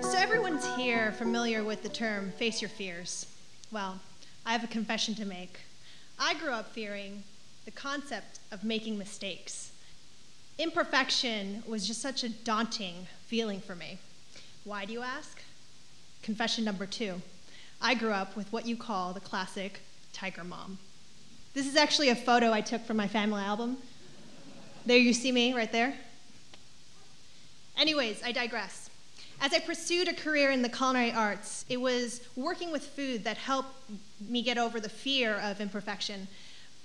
So everyone's here familiar with the term face your fears. Well, I have a confession to make. I grew up fearing the concept of making mistakes. Imperfection was just such a daunting feeling for me. Why do you ask? Confession number two. I grew up with what you call the classic tiger mom. This is actually a photo I took from my family album. There you see me, right there. Anyways, I digress. As I pursued a career in the culinary arts, it was working with food that helped me get over the fear of imperfection.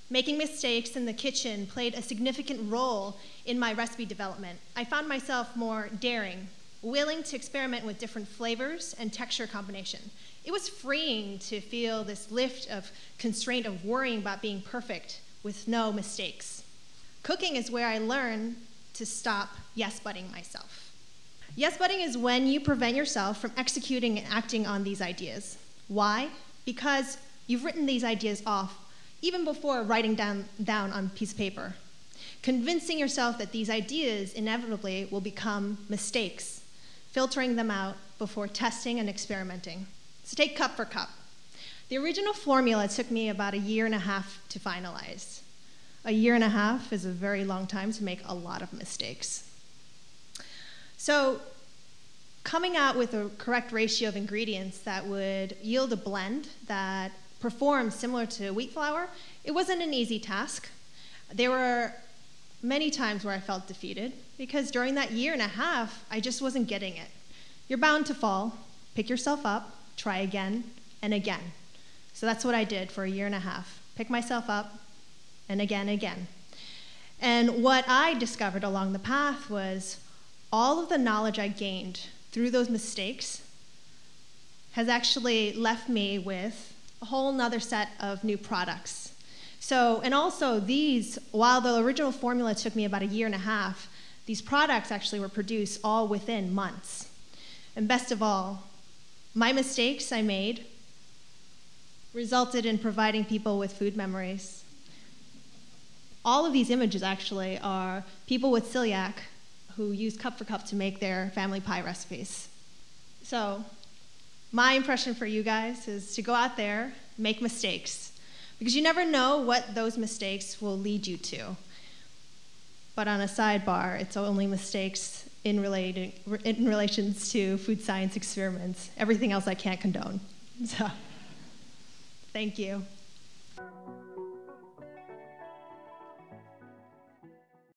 Making mistakes in the kitchen played a significant role in my recipe development. I found myself more daring, willing to experiment with different flavors and texture combination. It was freeing to feel this lift of constraint of worrying about being perfect with no mistakes. Cooking is where I learned to stop yes-butting myself. Yes-butting is when you prevent yourself from executing and acting on these ideas. Why? Because you've written these ideas off even before writing down on a piece of paper, convincing yourself that these ideas inevitably will become mistakes, filtering them out before testing and experimenting. So take Cup4Cup. The original formula took me about 1.5 years to finalize. 1.5 years is a very long time to make a lot of mistakes. So coming out with a correct ratio of ingredients that would yield a blend that performed similar to wheat flour, it wasn't an easy task. There were many times where I felt defeated because during that 1.5 years, I just wasn't getting it. You're bound to fall, pick yourself up, try again and again. So that's what I did for 1.5 years. Pick myself up and again and again. And what I discovered along the path was all of the knowledge I gained through those mistakes has actually left me with a whole nother set of new products. So, and also these, while the original formula took me about 1.5 years, these products actually were produced all within months. And best of all, my mistakes I made resulted in providing people with food memories. All of these images actually are people with celiac who use Cup4Cup to make their family pie recipes. So my impression for you guys is to go out there, make mistakes, because you never know what those mistakes will lead you to. But on a sidebar, it's only mistakes in relations to food science experiments. Everything else I can't condone. So thank you.